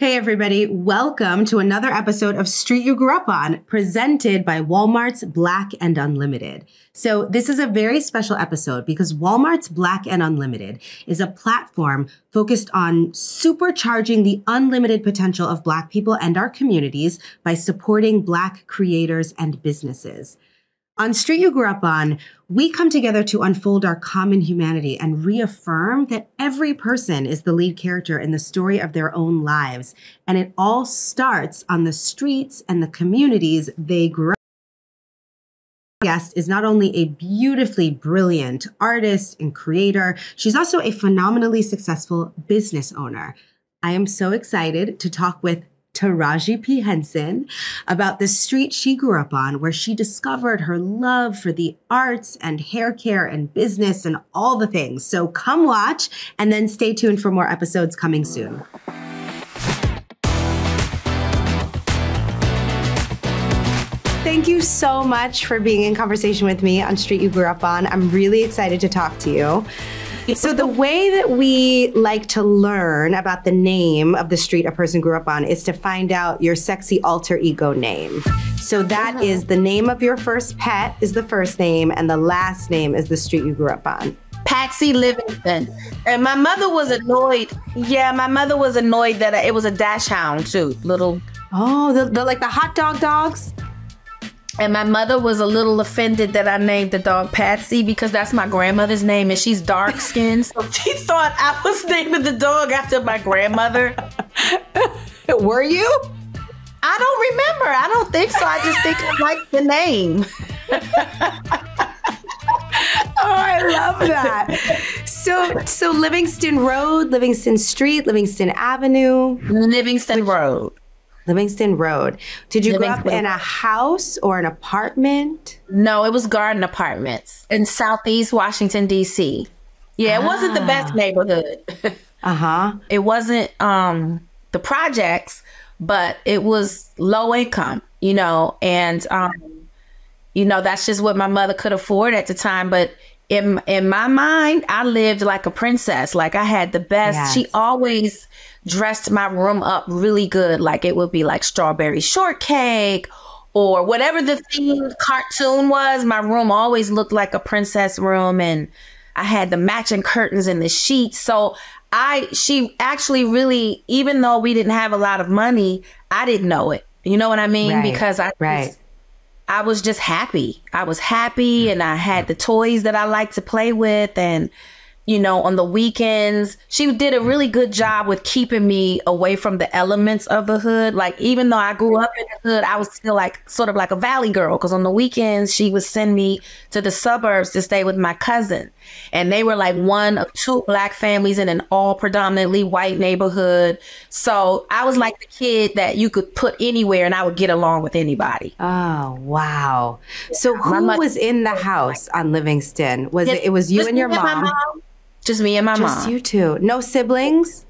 Hey everybody, welcome to another episode of Street You Grew Up On, presented by Walmart's Black and Unlimited. So this is a very special episode because Walmart's Black and Unlimited is a platform focused on supercharging the unlimited potential of Black people and our communities by supporting Black creators and businesses. On Street You Grew Up On, we come together to unfold our common humanity and reaffirm that every person is the lead character in the story of their own lives. And it all starts on the streets and the communities they grew up in. Our guest is not only a beautifully brilliant artist and creator, she's also a phenomenally successful business owner. I am so excited to talk with Taraji P. Henson about the street she grew up on, where she discovered her love for the arts and hair care and business and all the things. So come watch and then stay tuned for more episodes coming soon. Thank you so much for being in conversation with me on Street You Grew Up On. I'm really excited to talk to you. So the way that we like to learn about the name of the street a person grew up on is to find out your sexy alter ego name. So that is the name of your first pet is the first name, and the last name is the street you grew up on. Patsy Livingston. And my mother was annoyed. Yeah, my mother was annoyed that it was a dash hound too. Little. Oh, the like the hot dog dogs? And my mother was a little offended that I named the dog Patsy because that's my grandmother's name and she's dark-skinned. So she thought I was naming the dog after my grandmother. Were you? I don't remember. I don't think so. I just think I like the name. Oh, I love that. So Livingston Road, Livingston Street, Livingston Avenue. Livingston Road. Livingston Road. Did you grow up in a house or an apartment? No, it was garden apartments in Southeast Washington, D.C. Yeah, it wasn't the best neighborhood. It wasn't the projects, but it was low income, you know, and, you know, that's just what my mother could afford at the time. But in my mind, I lived like a princess. Like I had the best. Yes. She always dressed my room up really good. Like it would be like strawberry shortcake or whatever the themed cartoon was. My room always looked like a princess room, and I had the matching curtains and the sheets. So she actually really, even though we didn't have a lot of money, I didn't know it. You know what I mean? Right. Because I was just happy. I was happy and I had the toys that I liked to play with, and you know, on the weekends, she did a really good job with keeping me away from the elements of the hood. Like, even though I grew up in the hood, I was still like sort of like a valley girl, because on the weekends, she would send me to the suburbs to stay with my cousin. And they were like one of two Black families in an all predominantly white neighborhood. So I was like the kid that you could put anywhere and I would get along with anybody. Oh, wow. So who was in the house on Livingston? It was you and your mom? Just me and my mom. Just you two. No siblings?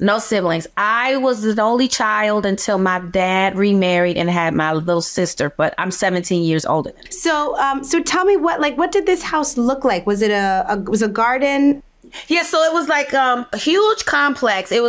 No siblings. I was the only child until my dad remarried and had my little sister, but I'm 17 years older. So so tell me what did this house look like? Was it a garden? Yeah, so it was like a huge complex. It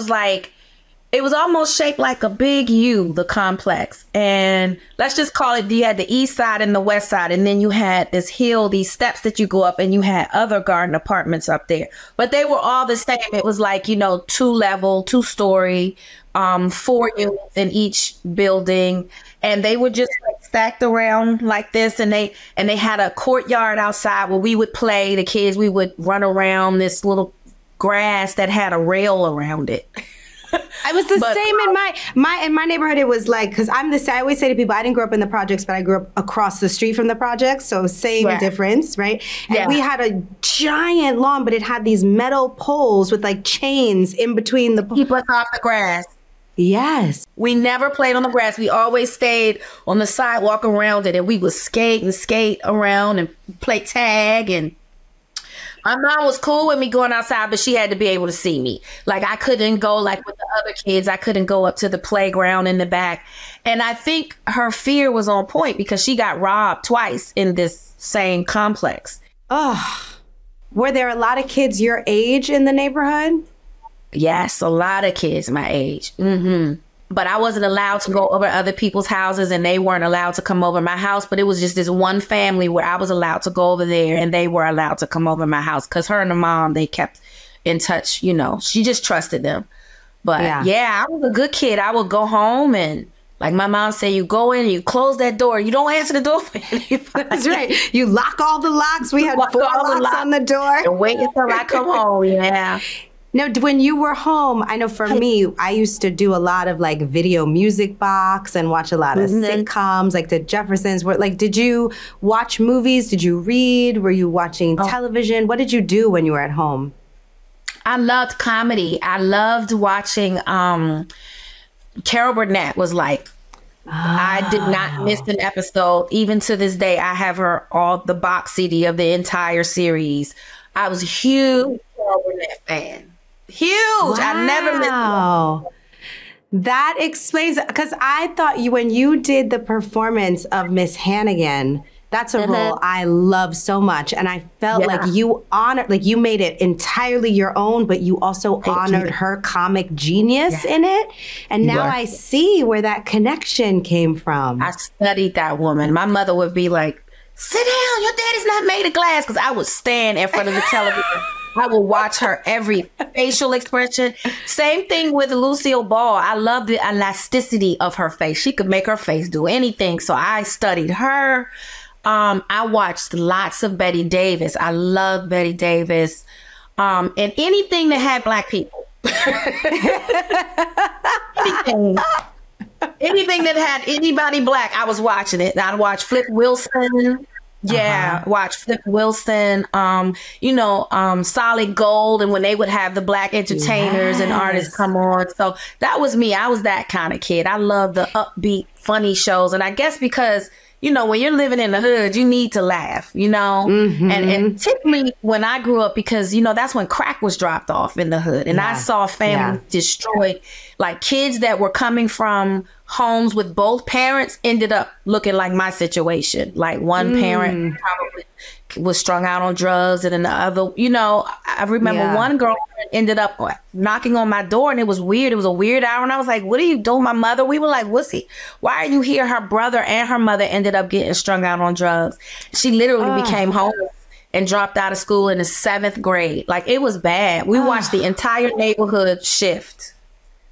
was almost shaped like a big U, the complex. And let's just call it, you had the east side and the west side. And then you had this hill, these steps that you go up, and you had other garden apartments up there. But they were all the same. It was like, you know, 2-level, 2-story, 4 units in each building. And they were just like stacked around like this. And they had a courtyard outside where we would play. The kids, we would run around this little grass that had a rail around it. I was the same in my neighborhood. It was like, because I always say to people, I didn't grow up in the projects, but I grew up across the street from the projects. So same difference, right? And we had a giant lawn, but it had these metal poles with like chains in between the poles. Keep us off the grass. Yes. We never played on the grass. We always stayed on the sidewalk around it, and we would skate around and play tag. And my mom was cool with me going outside, but she had to be able to see me. Like I couldn't go like with the other kids. I couldn't go up to the playground in the back. And I think her fear was on point because she got robbed twice in this same complex. Oh, were there a lot of kids your age in the neighborhood? Yes, a lot of kids my age. Mm-hmm. But I wasn't allowed to go over other people's houses, and they weren't allowed to come over my house. But it was just this one family where I was allowed to go over there, and they were allowed to come over my house because her and the mom, they kept in touch. You know, she just trusted them. But yeah, I was a good kid. I would go home and, like my mom said, you go in, you close that door, you don't answer the door for anybody. That's right. You lock all the locks. We had 4 locks on the door. And wait until I come home. Yeah. No, when you were home, I know for me, I used to do a lot of like Video Music Box and watch a lot of sitcoms, like The Jeffersons. Like, did you watch movies? Did you read? Were you watching television? What did you do when you were at home? I loved comedy. I loved watching Carol Burnett was like, I did not miss an episode. Even to this day, I have her all the box CD of the entire series. I was a huge Carol Burnett fan. Huge. Wow. I never missed one. That explains, because I thought you, when you did the performance of Miss Hannigan, that's a role I love so much. And I felt like you honored, like you made it entirely your own, but you also honored her comic genius in it. And now I see where that connection came from. I studied that woman. My mother would be like, sit down, your daddy's not made of glass. Because I would stand in front of the television. I would watch her every facial expression. Same thing with Lucille Ball. I love the elasticity of her face. She could make her face do anything. So I studied her. I watched lots of Bette Davis. I love Bette Davis. And anything that had Black people. Anything that had anybody Black, I was watching it. I'd watch Flip Wilson. Yeah, watch Flip Wilson, you know, Solid Gold, and when they would have the Black entertainers and artists come on. So that was me. I was that kind of kid. I love the upbeat, funny shows. And I guess because, you know, when you're living in the hood, you need to laugh, you know. And typically when I grew up, because, you know, that's when crack was dropped off in the hood. And I saw families destroyed, like kids that were coming from homes with both parents ended up looking like my situation. Like one parent probably was strung out on drugs, and then the other, you know, I remember one girl ended up knocking on my door, and it was weird. It was a weird hour. And I was like, what are you doing? My mother, we were like, wussy, why are you here? Her brother and her mother ended up getting strung out on drugs. She literally became homeless and dropped out of school in the 7th grade. Like, it was bad. We watched the entire neighborhood shift.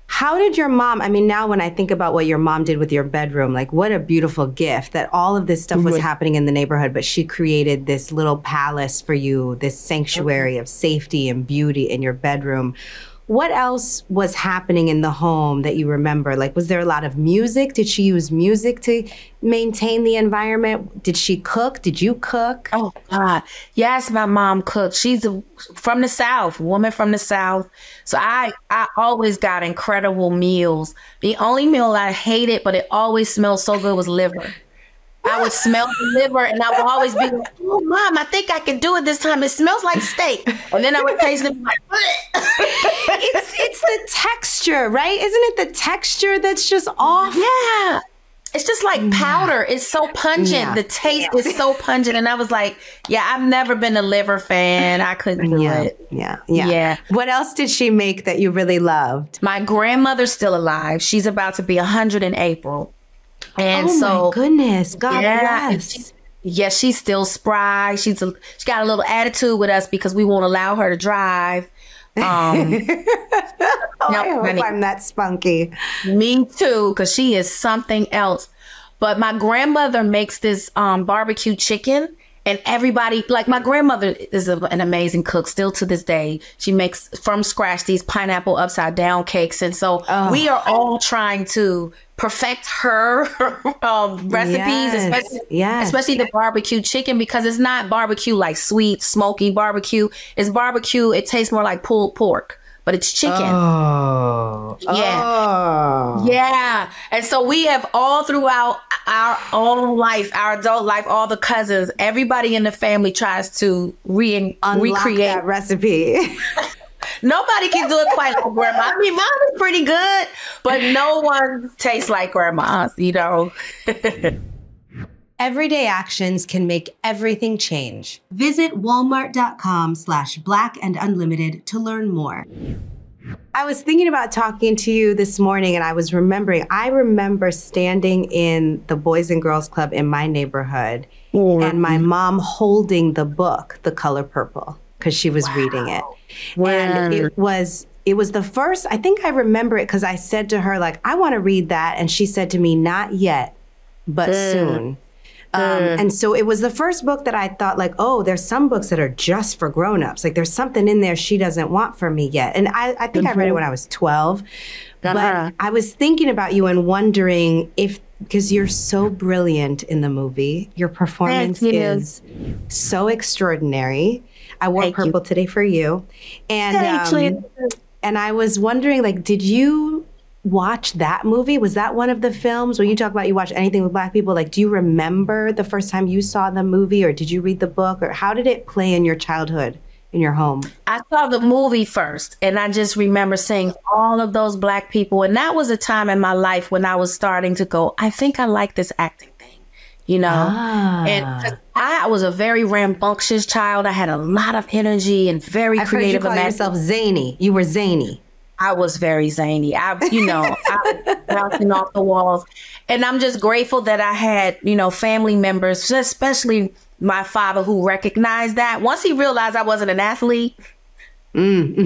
How did your mom, I mean, now when I think about what your mom did with your bedroom, like what a beautiful gift that all of this stuff was happening in the neighborhood, but she created this little palace for you, this sanctuary of safety and beauty in your bedroom. What else was happening in the home that you remember? Like, was there a lot of music? Did she use music to maintain the environment? Did she cook? Did you cook? Oh, God. Yes, my mom cooked. She's from the South, woman from the South. So I always got incredible meals. The only meal I hated, but it always smelled so good, was liver. I would smell the liver, and I would always be like, oh, Mom, I think I can do it this time. It smells like steak. And then I would taste it and be like, it's the texture, right? Isn't it the texture that's just off? Yeah. It's just like powder. It's so pungent. The taste is so pungent. And I was like, yeah, I've never been a liver fan. I couldn't do it. Yeah. What else did she make that you really loved? My grandmother's still alive. She's about to be 100 in April. And oh my goodness, God bless. Yeah, she's still spry. She got a little attitude with us because we won't allow her to drive. I hope I'm that spunky. Me too, because she is something else. But my grandmother makes this barbecue chicken, and everybody, like my grandmother is an amazing cook still to this day. She makes from scratch these pineapple upside down cakes. And so we are all trying to perfect her recipes, especially the barbecue chicken, because it's not barbecue like sweet, smoky barbecue. It's barbecue. It tastes more like pulled pork, but it's chicken. And so we have all throughout our own life, our adult life, all the cousins, everybody in the family tries to recreate that recipe. Nobody can do it quite like Grandma. I mean, Mom is pretty good, but no one tastes like Grandma's, you know. Everyday actions can make everything change. Visit walmart.com/blackandunlimited to learn more. I was thinking about talking to you this morning, and I was remembering, I remember standing in the Boys and Girls Club in my neighborhood, and my mom holding the book, The Color Purple, because she was reading it. And it was the first, I think I remember it because I said to her, like, I want to read that. And she said to me, not yet, but soon. And so it was the first book that I thought, like, oh, there's some books that are just for grownups. Like, there's something in there she doesn't want for me yet. And I think I read it when I was 12. But I was thinking about you and wondering if, because you're so brilliant in the movie, your performance is so extraordinary. I wore purple today for you. And I was wondering, like, did you watch that movie? Was that one of the films when you talk about you watch anything with Black people? Like, do you remember the first time you saw the movie, or did you read the book, or how did it play in your childhood, in your home? I saw the movie first, and I just remember seeing all of those Black people. And that was a time in my life when I was starting to go, I think I like this acting thing, you know? And I was a very rambunctious child. I had a lot of energy and very creative. I heard you call yourself zany. You were zany. I was very zany. I was bouncing off the walls. And I'm just grateful that I had, you know, family members, especially my father, who recognized that. Once he realized I wasn't an athlete, you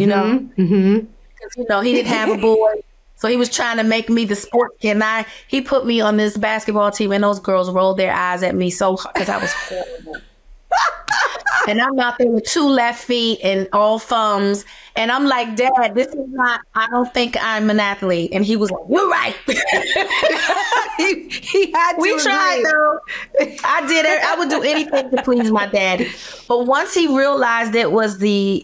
know, because, you know, he didn't have a boy. So he was trying to make me the sport kid. And he put me on this basketball team, and those girls rolled their eyes at me so hard because I was horrible. And I'm out there with 2 left feet and all thumbs. And I'm like, Dad, this is not, I don't think I'm an athlete. And he was like, you're right. he had to. We tried though. I would do anything to please my daddy. But once he realized it was the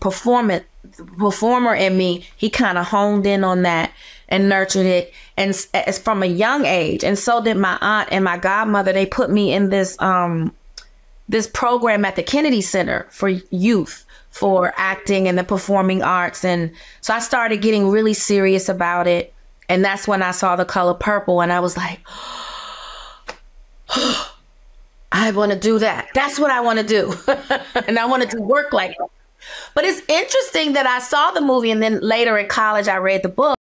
performer in me, he kind of honed in on that and nurtured it. And it's from a young age. And so did my aunt and my godmother. They put me in this program at the Kennedy Center for youth, for acting and the performing arts. And so I started getting really serious about it. And that's when I saw The Color Purple, and I was like, oh, I want to do that. That's what I want to do. And I wanted to work like that. But it's interesting that I saw the movie, and then later in college, I read the book.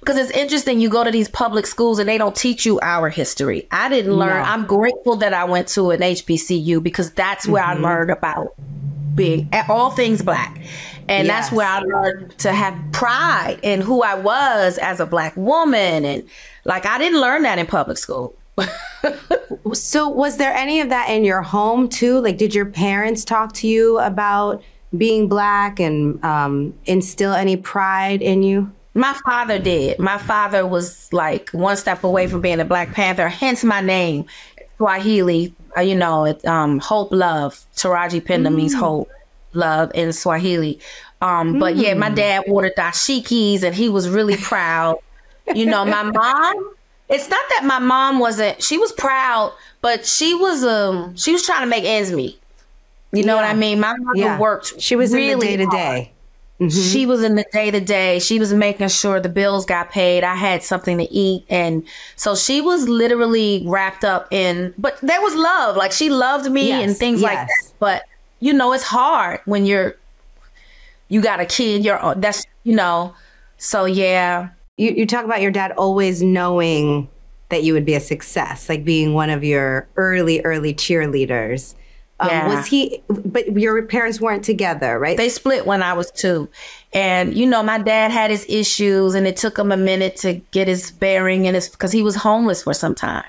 Because it's interesting, you go to these public schools and they don't teach you our history. I didn't learn. No. I'm grateful that I went to an HBCU, because that's where I learned about being all things Black. And that's where I learned to have pride in who I was as a Black woman. And like, I didn't learn that in public school. So was there any of that in your home too? Like, did your parents talk to you about being Black and instill any pride in you? My father did. My father was like one step away from being a Black Panther, hence my name, Swahili. You know, hope, love. Taraji P. Henson means hope, love in Swahili. But yeah, my dad wore the dashikis, and he was really proud. You know, my mom, it's not that my mom wasn't, she was proud, but she was trying to make ends meet. You know what I mean? My mother worked. She was really in the day-to-day. She was in the day-to-day. She was making sure the bills got paid. I had something to eat. And so she was literally wrapped up in, but there was love. Like, she loved me and things like that. But, you know, it's hard when you got a kid, that's, you know, so yeah. You talk about your dad always knowing that you would be a success, like being one of your early cheerleaders. But your parents weren't together, right? They split when I was 2. And, you know, my dad had his issues, and it took him a minute to get his bearing, and because he was homeless for some time.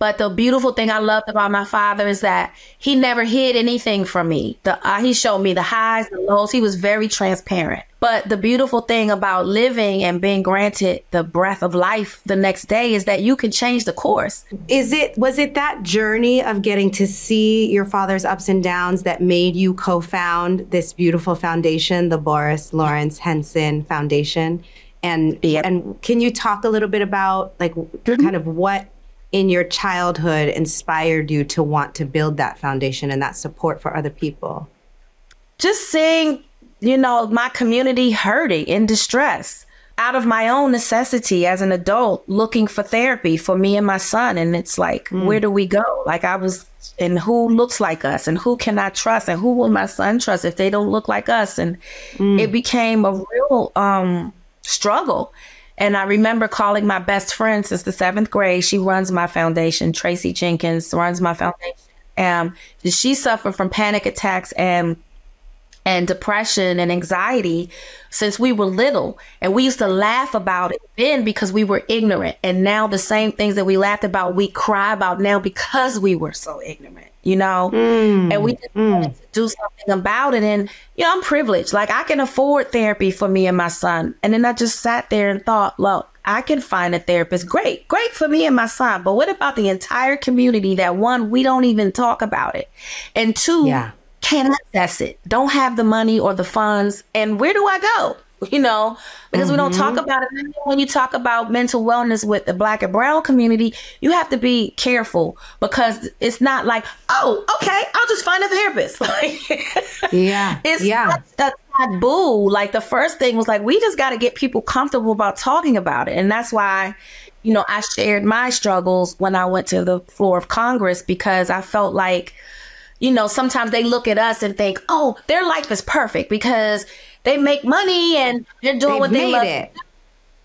But the beautiful thing I loved about my father is that he never hid anything from me. He showed me the highs, the lows. He was very transparent. But the beautiful thing about living and being granted the breath of life the next day is that you can change the course. Was it that journey of getting to see your father's ups and downs that made you co-found this beautiful foundation, the Boris Lawrence Henson Foundation? And can you talk a little bit about, like, kind of what in your childhood inspired you to want to build that foundation and that support for other people? Just seeing, you know, my community hurting, in distress, out of my own necessity as an adult looking for therapy for me and my son. And it's like, where do we go? Like I was, and who looks like us and who can I trust and who will my son trust if they don't look like us? And it became a real struggle. And I remember calling my best friend since the 7th grade. She runs my foundation. Tracy Jenkins runs my foundation. She suffered from panic attacks and depression and anxiety since we were little. And we used to laugh about it then because we were ignorant. And now the same things that we laughed about, we cry about now because we were so ignorant, you know? And we just wanted to do something about it. And, you know, I'm privileged. Like I can afford therapy for me and my son. And then I just sat there and thought, look, I can find a therapist. Great, great for me and my son. But what about the entire community that, one, we don't even talk about it, and two, can't access it, don't have the money or the funds, and where do I go? You know, because we don't talk about it. And when you talk about mental wellness with the Black and brown community, you have to be careful because it's not like, oh, okay, I'll just find a therapist. That's taboo. Like the first thing was like, we just got to get people comfortable about talking about it. And that's why, you know, I shared my struggles when I went to the floor of Congress, because I felt like, you know, sometimes they look at us and think, oh, their life is perfect because they make money and they're doing what they love.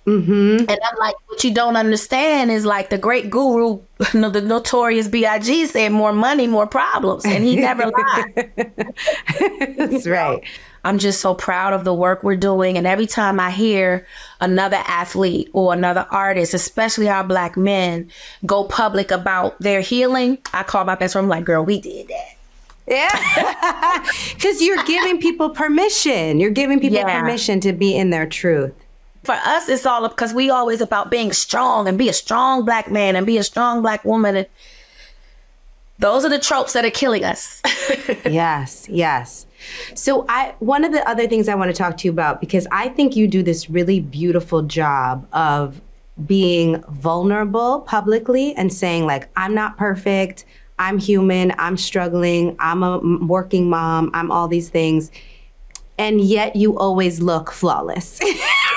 And I'm like, what you don't understand is like the great guru, the Notorious B.I.G. said, more money, more problems. And he never lied. That's right. I'm just so proud of the work we're doing. And every time I hear another athlete or another artist, especially our Black men, go public about their healing, I call my best friend, I'm like, girl, we did that. Yeah, because you're giving people permission. You're giving people permission to be in their truth. For us, it's all because we always about being strong and be a strong Black man and be a strong Black woman. And those are the tropes that are killing us. Yes. So one of the other things I want to talk to you about, because I think you do this really beautiful job of being vulnerable publicly and saying like, I'm not perfect. I'm human, I'm struggling, I'm a working mom, I'm all these things. And yet you always look flawless,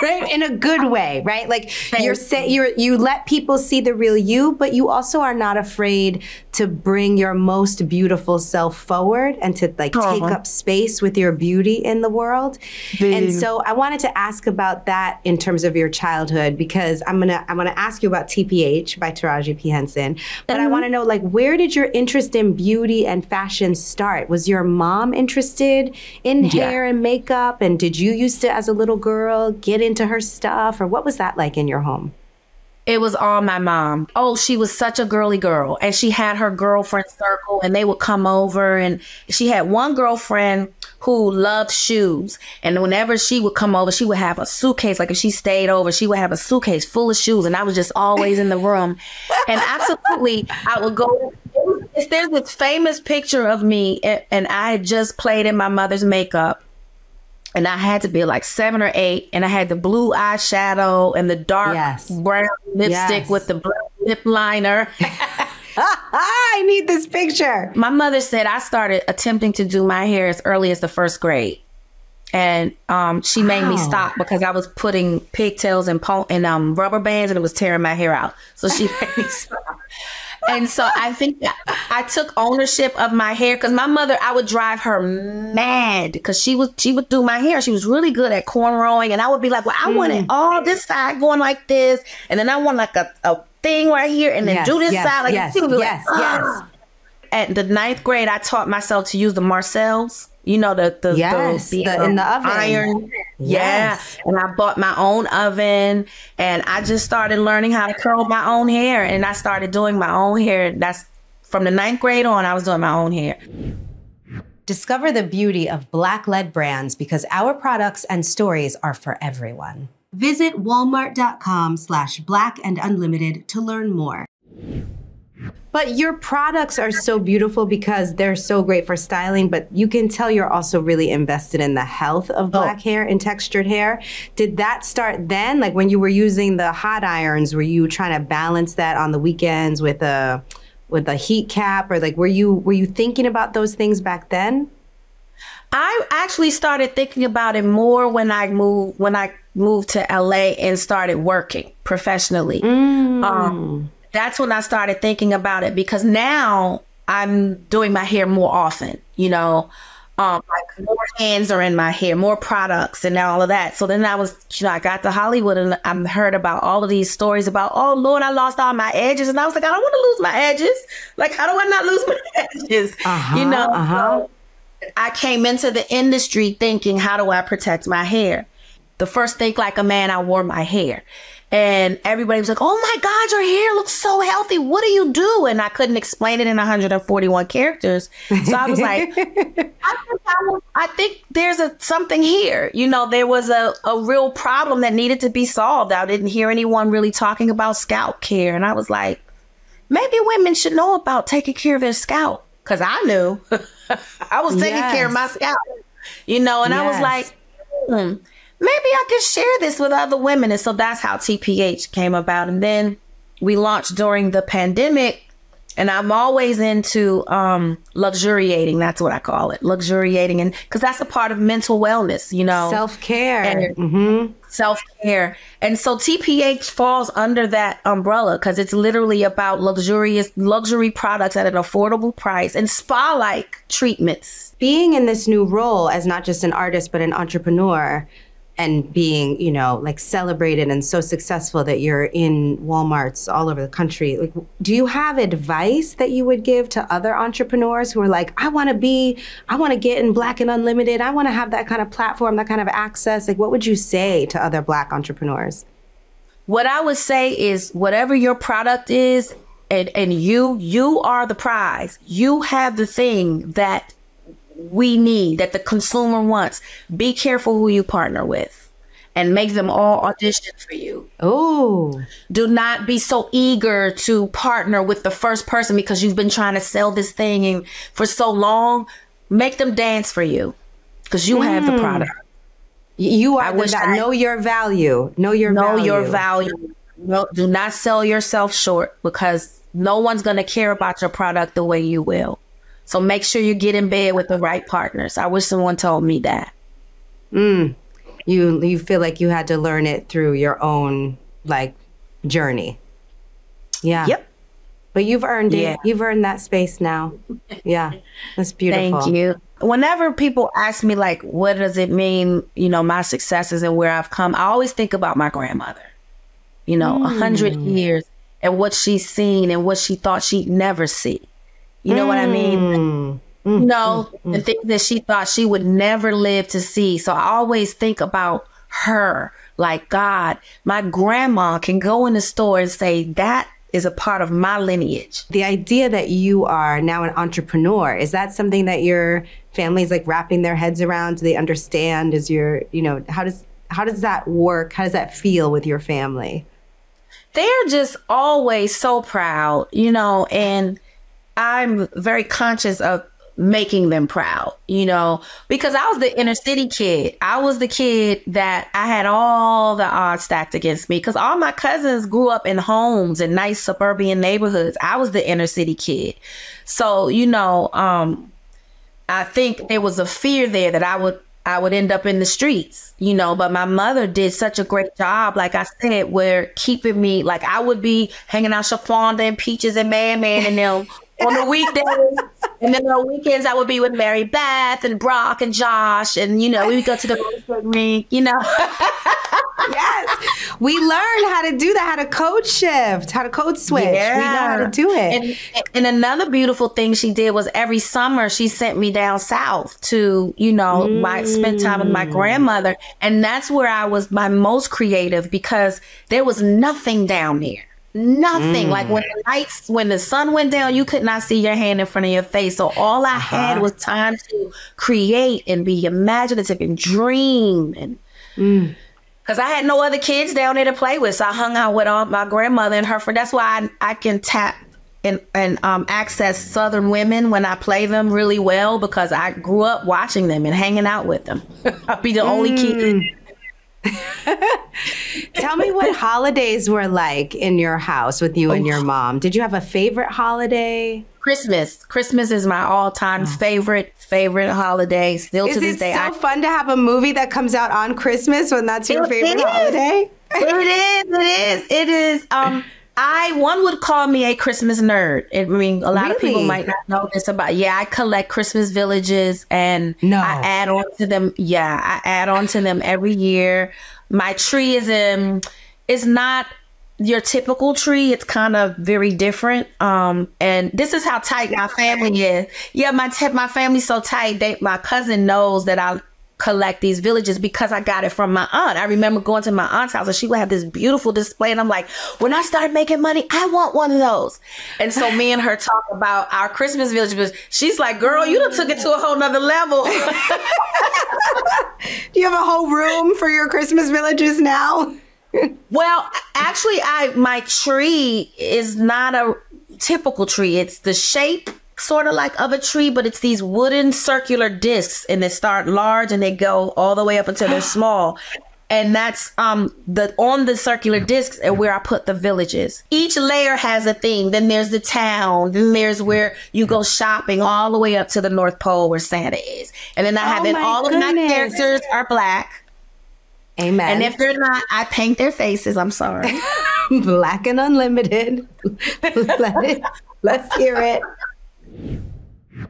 right? In a good way, right? Like you let people see the real you, but you also are not afraid to bring your most beautiful self forward and to like take up space with your beauty in the world. And so I wanted to ask about that in terms of your childhood, because I'm gonna ask you about TPH by Taraji P. Henson, but I wanna know, like, where did your interest in beauty and fashion start? Was your mom interested in hair and makeup, and did you used to, as a little girl, get into her stuff, or what was that like in your home? It was all my mom. Oh, she was such a girly girl, and she had her girlfriend circle, and they would come over, and she had one girlfriend who loved shoes, and whenever she would come over, she would have a suitcase. Like if she stayed over, she would have a suitcase full of shoes, and I was just always in the room. And absolutely, I would go. There's this famous picture of me, and I had just played in my mother's makeup. And I had to be like 7 or 8, and I had the blue eyeshadow and the dark brown lipstick with the black lip liner. I need this picture. My mother said I started attempting to do my hair as early as the 1st grade. And she made me stop because I was putting pigtails and rubber bands, and it was tearing my hair out. So she made me stop. And so I think I took ownership of my hair, because my mother, I would drive her mad because she would do my hair. She was really good at cornrowing, and I would be like, well, I want it all this side going like this, and then I want like a thing right here, and then do this side. Like she would be like, At the 9th grade, I taught myself to use the marcels. You know, the in the oven. Iron. And I bought my own oven, and I just started learning how to curl my own hair, and I started doing my own hair. That's from the 9th grade on, I was doing my own hair. Discover the beauty of Black-led brands, because our products and stories are for everyone. Visit walmart.com/blackandunlimited to learn more. But your products are so beautiful because they're so great for styling, but you can tell you're also really invested in the health of Black hair and textured hair. Did that start then? Like when you were using the hot irons, were you trying to balance that on the weekends with a heat cap, or like were you thinking about those things back then? I actually started thinking about it more when I moved to LA and started working professionally. That's when I started thinking about it, because now I'm doing my hair more often, you know, like more hands are in my hair, more products and all of that. So then I was, you know, I got to Hollywood and I heard about all of these stories about, oh, Lord, I lost all my edges. And I was like, I don't want to lose my edges. Like, how do I not lose my edges? You know, so I came into the industry thinking, how do I protect my hair? The first thing, like a man, I wore my hair. And everybody was like, oh my God, your hair looks so healthy. What do you do? And I couldn't explain it in 141 characters. So I was like, I think there's something here. You know, there was a real problem that needed to be solved. I didn't hear anyone really talking about scalp care. And I was like, maybe women should know about taking care of their scalp. Because I knew I was taking care of my scalp, you know, and I was like, maybe I could share this with other women. And so that's how TPH came about. And then we launched during the pandemic, and I'm always into luxuriating. That's what I call it, luxuriating. And because that's a part of mental wellness, you know, self-care, self-care. And so TPH falls under that umbrella, because it's literally about luxury products at an affordable price and spa-like treatments. Being in this new role as not just an artist, but an entrepreneur, and being, you know, like celebrated and so successful that you're in Walmarts all over the country. Like, do you have advice that you would give to other entrepreneurs who are like, I want to get in Black and Unlimited. I want to have that kind of platform, that kind of access. Like, what would you say to other Black entrepreneurs? What I would say is, whatever your product is, and you are the prize. You have the thing that we need, that the consumer wants. Be careful who you partner with and make them all audition for you. Oh, do not be so eager to partner with the first person because you've been trying to sell this thing and for so long. Make them dance for you because you have the product. You are know your value. Know your value. No, do not sell yourself short, because no one's going to care about your product the way you will. So make sure you get in bed with the right partners. I wish someone told me that. You feel like you had to learn it through your own, like, journey. Yeah. Yep. But you've earned it. You've earned that space now. Yeah. That's beautiful. Thank you. Whenever people ask me, like, what does it mean, you know, my successes and where I've come, I always think about my grandmother, you know, 100 years and what she's seen and what she thought she'd never see. You know what I mean? You know, the things that she thought she would never live to see. So I always think about her, like, God, my grandma can go in the store and say, that is a part of my lineage. The idea that you are now an entrepreneur, is that something that your family's like wrapping their heads around? Do they understand? Is your, you know, how does that work? How does that feel with your family? They're just always so proud, you know, and I'm very conscious of making them proud, you know, because I was the inner city kid. I was the kid that I had all the odds stacked against me, because all my cousins grew up in homes and nice suburban neighborhoods. I was the inner city kid. So, you know, I think there was a fear there that I would end up in the streets, you know, but my mother did such a great job, like I said, where keeping me, like, I would be hanging out Shafonda and Peaches and Man and them on the weekdays, and then on weekends I would be with Mary Beth and Brock and Josh, and, you know, we would go to the wrestling rink, you know. Yes, we learned how to do that, how to code shift, how to code switch. Yeah. We know how to do it. And another beautiful thing she did was every summer she sent me down south to, you know, spend time with my grandmother, and that's where I was my most creative, because there was nothing down there. Nothing. Like, when the sun went down, you could not see your hand in front of your face. So all I had was time to create and be imaginative and dream, and because I had no other kids down there to play with, so I hung out with all my grandmother and her friend. That's why I can tap and access Southern women when I play them really well, because I grew up watching them and hanging out with them. I'll be the only kid. Tell me what holidays were like in your house with you and your mom. Did you have a favorite holiday? Christmas is my all-time favorite holiday. Still to this day. Is it so fun to have a movie that comes out on Christmas when that's your favorite holiday? It is. One would call me a Christmas nerd. I mean, a lot of people might not know this about. Yeah, I collect Christmas villages and I add on to them. Yeah, I add on to them every year. My tree is not your typical tree. It's kind of very different. And this is how tight my family is. Yeah, my family's so tight. My cousin knows that I collect these villages because I got it from my aunt. I remember going to my aunt's house and she would have this beautiful display. And I'm like, when I start making money, I want one of those. And so me and her talk about our Christmas village. But she's like, girl, you done took it to a whole nother level. Do you have a whole room for your Christmas villages now? Well, actually, my tree is not a typical tree. It's the shape sort of like of a tree, but it's these wooden circular discs, and they start large and they go all the way up until they're small. And that's on the circular discs and where I put the villages. Each layer has a theme. Then there's the town. Then there's where you go shopping all the way up to the North Pole where Santa is. And then I have all of my characters are Black. Amen. And if they're not, I paint their faces. I'm sorry. Black and Unlimited. Let's hear it.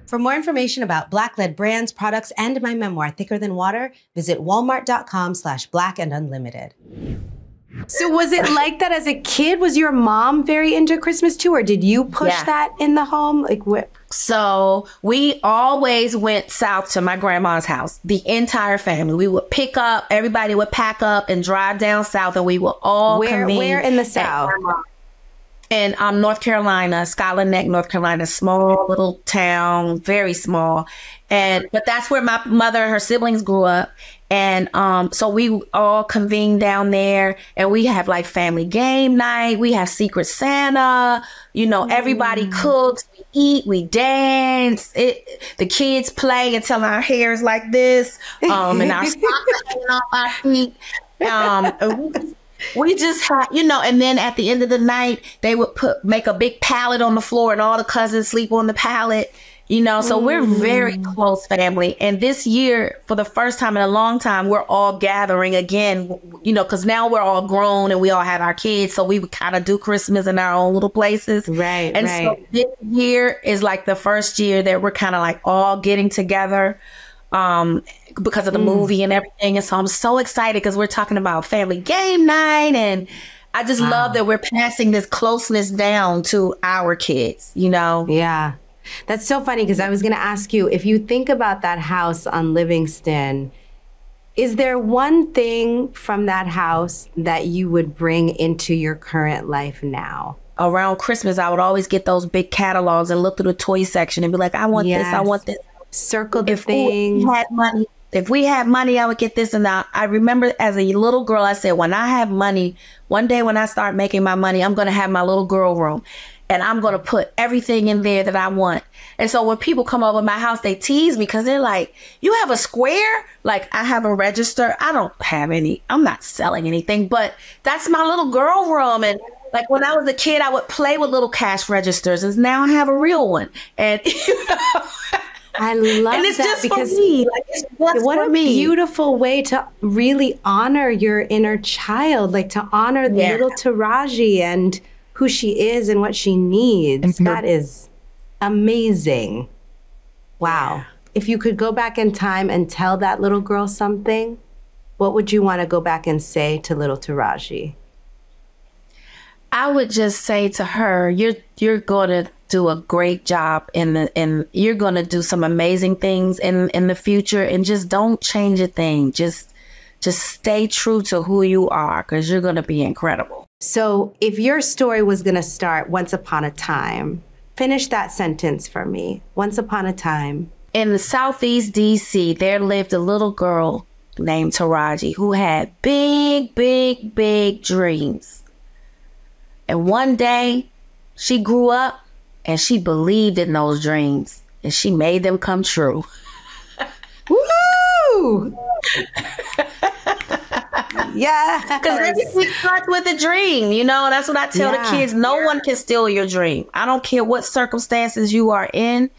For more information about Black-led brands, products, and my memoir, Thicker Than Water, visit walmart.com/blackandunlimited. So was it like that as a kid? Was your mom very into Christmas too, or did you push that in the home? Like what? So we always went south to my grandma's house, the entire family. We would pick up, everybody would pack up and drive down south, and we would all Where in the south? In North Carolina, Scotland Neck, North Carolina, small little town, very small. But that's where my mother and her siblings grew up. And so we all convene down there, and we have like family game night. We have Secret Santa. You know, everybody cooks, we eat, we dance. The kids play until our hair is like this, and our socks are hanging off our feet. We just had, and then at the end of the night, they would make a big pallet on the floor, and all the cousins sleep on the pallet. So we're very close family. And this year, for the first time in a long time, we're all gathering again, because now we're all grown and we all have our kids. So we would kind of do Christmas in our own little places. Right. And so this year is like the first year that we're kind of like all getting together because of the movie and everything. And so I'm so excited because we're talking about family game night, and I just love that we're passing this closeness down to our kids, Yeah. That's so funny, because I was going to ask you, if you think about that house on Livingston, is there one thing from that house that you would bring into your current life now? Around Christmas, I would always get those big catalogs and look through the toy section and be like, I want this, I want this. Circle the things. If we had money, I would get this. And I remember as a little girl, I said, when I have money, one day when I start making my money, I'm going to have my little girl room. And I'm going to put everything in there that I want. And so when people come over my house, they tease me because they're like, you have a square? Like, I have a register. I don't have any. I'm not selling anything. But that's my little girl room. And like when I was a kid, I would play with little cash registers. And now I have a real one. And I love and it's that just because for me. Like, it's just what for a me. Beautiful way to really honor your inner child, like to honor the little Taraji and who she is and what she needs. That is amazing. Wow. Yeah. If you could go back in time and tell that little girl something, what would you want to go back and say to little Taraji? I would just say to her, you're going to do a great job and you're going to do some amazing things in the future, and just don't change a thing. Just stay true to who you are, because you're going to be incredible. So if your story was going to start once upon a time, finish that sentence for me. Once upon a time. In the Southeast DC, there lived a little girl named Taraji who had big, big, big dreams. And one day she grew up, and she believed in those dreams, and she made them come true. Woohoo! Yeah. Because everything starts with a dream, you know? That's what I tell the kids. No one can steal your dream. I don't care what circumstances you are in.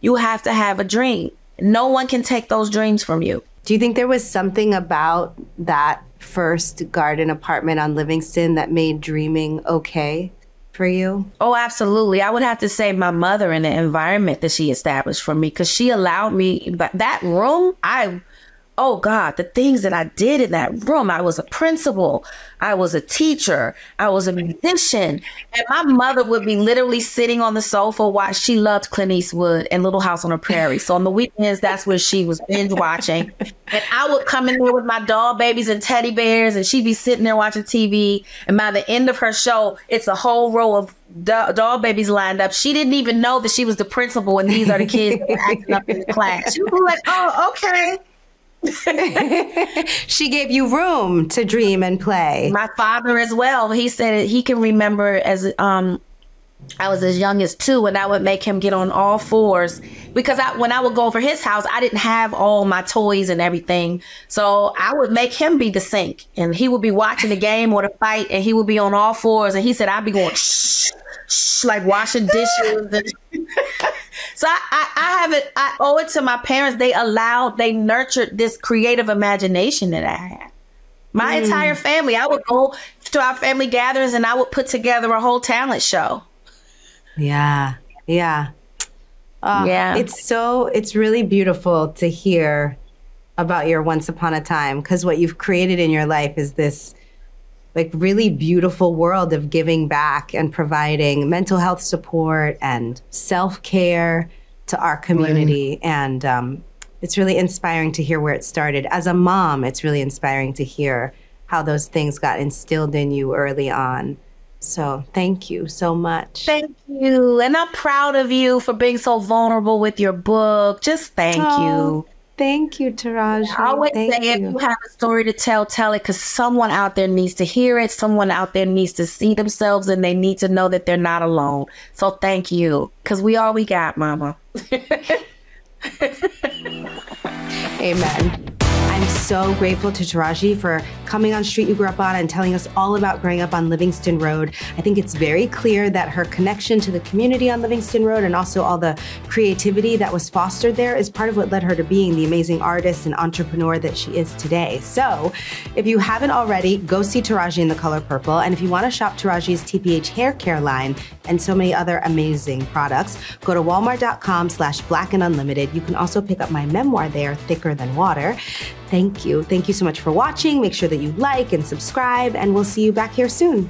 You have to have a dream. No one can take those dreams from you. Do you think there was something about that first garden apartment on Livingston that made dreaming okay for you? Oh, absolutely. I would have to say my mother and the environment that she established for me, because she allowed me, but that room, oh God, the things that I did in that room. I was a principal, I was a teacher, I was a musician. And my mother would be literally sitting on the sofa while she loved Clint Eastwood and Little House on the Prairie. So on the weekends, that's where she was binge watching. And I would come in there with my doll babies and teddy bears, and she'd be sitting there watching TV. And by the end of her show, it's a whole row of doll babies lined up. She didn't even know that she was the principal and these are the kids that were acting up in the class. She was like, oh, okay. She gave you room to dream and play. My father as well. He said he can remember as I was as young as 2, and I would make him get on all fours because when I would go over his house, I didn't have all my toys and everything. So I would make him be the sink, and he would be watching the game or the fight, and he would be on all fours. And he said I'd be going shh, shh, like washing dishes. So I owe it to my parents. They nurtured this creative imagination that I had. My entire family, I would go to our family gatherings and I would put together a whole talent show. Yeah. Yeah. Yeah. It's really beautiful to hear about your once upon a time, because what you've created in your life is this like really beautiful world of giving back and providing mental health support and self-care to our community. And it's really inspiring to hear where it started. As a mom, it's really inspiring to hear how those things got instilled in you early on. So thank you so much. Thank you. And I'm proud of you for being so vulnerable with your book. Just thank you. Thank you, Taraji. I always say if you have a story to tell, tell it, because someone out there needs to hear it. Someone out there needs to see themselves, and they need to know that they're not alone. So thank you, because we all we got, Mama. Amen. I'm so grateful to Taraji for coming on Street You Grew Up On and telling us all about growing up on Livingston Road. I think it's very clear that her connection to the community on Livingston Road and also all the creativity that was fostered there is part of what led her to being the amazing artist and entrepreneur that she is today. So if you haven't already, go see Taraji in The Color Purple. And if you want to shop Taraji's TPH hair care line and so many other amazing products, go to walmart.com/blackandunlimited. You can also pick up my memoir there, Thicker Than Water. Thank you. Thank you so much for watching. Make sure that you like and subscribe, and we'll see you back here soon.